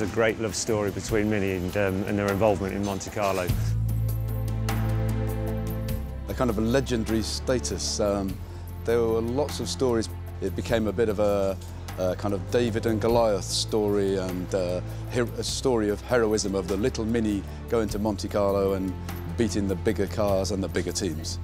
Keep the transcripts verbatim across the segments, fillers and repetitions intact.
has a great love story between Minnie and, um, and their involvement in Monte Carlo. They're kind of a legendary status. Um, there were lots of stories. It became a bit of a, a kind of David and Goliath story and uh, a story of heroism, of the little Minnie going to Monte Carlo and beating the bigger cars and the bigger teams.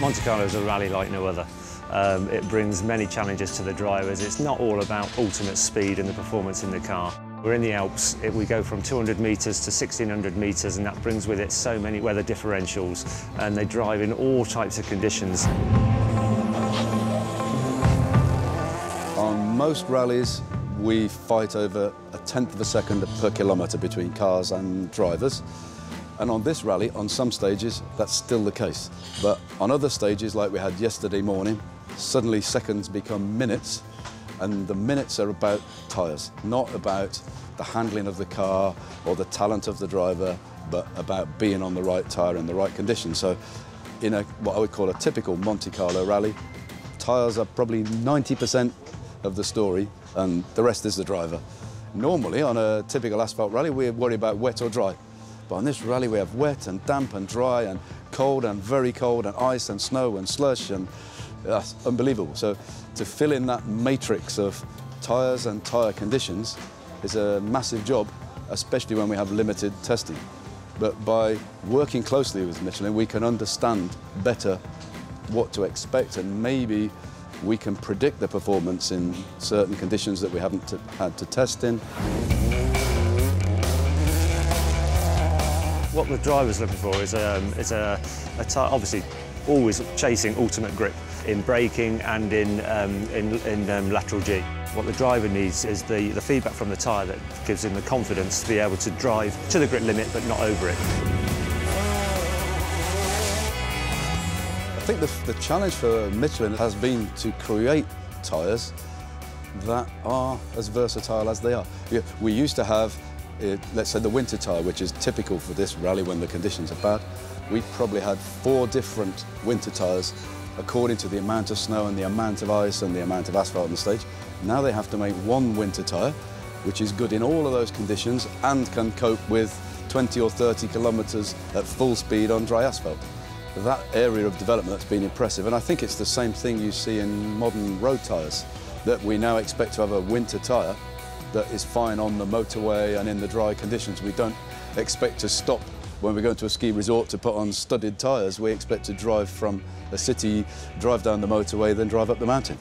Monte Carlo is a rally like no other. Um, it brings many challenges to the drivers. It's not all about ultimate speed and the performance in the car. We're in the Alps. It, we go from two hundred metres to sixteen hundred metres, and that brings with it so many weather differentials, and they drive in all types of conditions. On most rallies, we fight over a tenth of a second per kilometre between cars and drivers. And on this rally, on some stages, that's still the case. But on other stages, like we had yesterday morning, suddenly seconds become minutes, and the minutes are about tyres, not about the handling of the car or the talent of the driver, but about being on the right tyre in the right condition. So in a, what I would call a typical Monte Carlo rally, tyres are probably ninety percent of the story, and the rest is the driver. Normally, on a typical asphalt rally, we worry about wet or dry. But on this rally, we have wet and damp and dry and cold and very cold and ice and snow and slush, and that's unbelievable. So to fill in that matrix of tyres and tyre conditions is a massive job, especially when we have limited testing. But by working closely with Michelin, we can understand better what to expect, and maybe we can predict the performance in certain conditions that we haven't had to test in. What the driver's looking for is, um, is a, a tyre, obviously always chasing ultimate grip in braking and in, um, in, in um, lateral G. What the driver needs is the, the feedback from the tyre that gives him the confidence to be able to drive to the grip limit but not over it. I think the, the challenge for Michelin has been to create tyres that are as versatile as they are. We used to have It, let's say the winter tyre, which is typical for this rally when the conditions are bad. We've probably had four different winter tyres according to the amount of snow and the amount of ice and the amount of asphalt on the stage. Now they have to make one winter tyre, which is good in all of those conditions and can cope with twenty or thirty kilometres at full speed on dry asphalt. That area of development has been impressive, and I think it's the same thing you see in modern road tyres, that we now expect to have a winter tyre that is fine on the motorway and in the dry conditions. We don't expect to stop when we go to a ski resort to put on studded tyres. We expect to drive from a city, drive down the motorway, then drive up the mountain.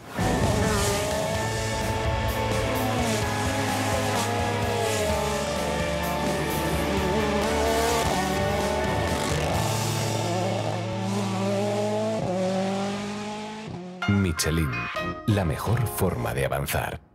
Michelin, la mejor forma de avanzar.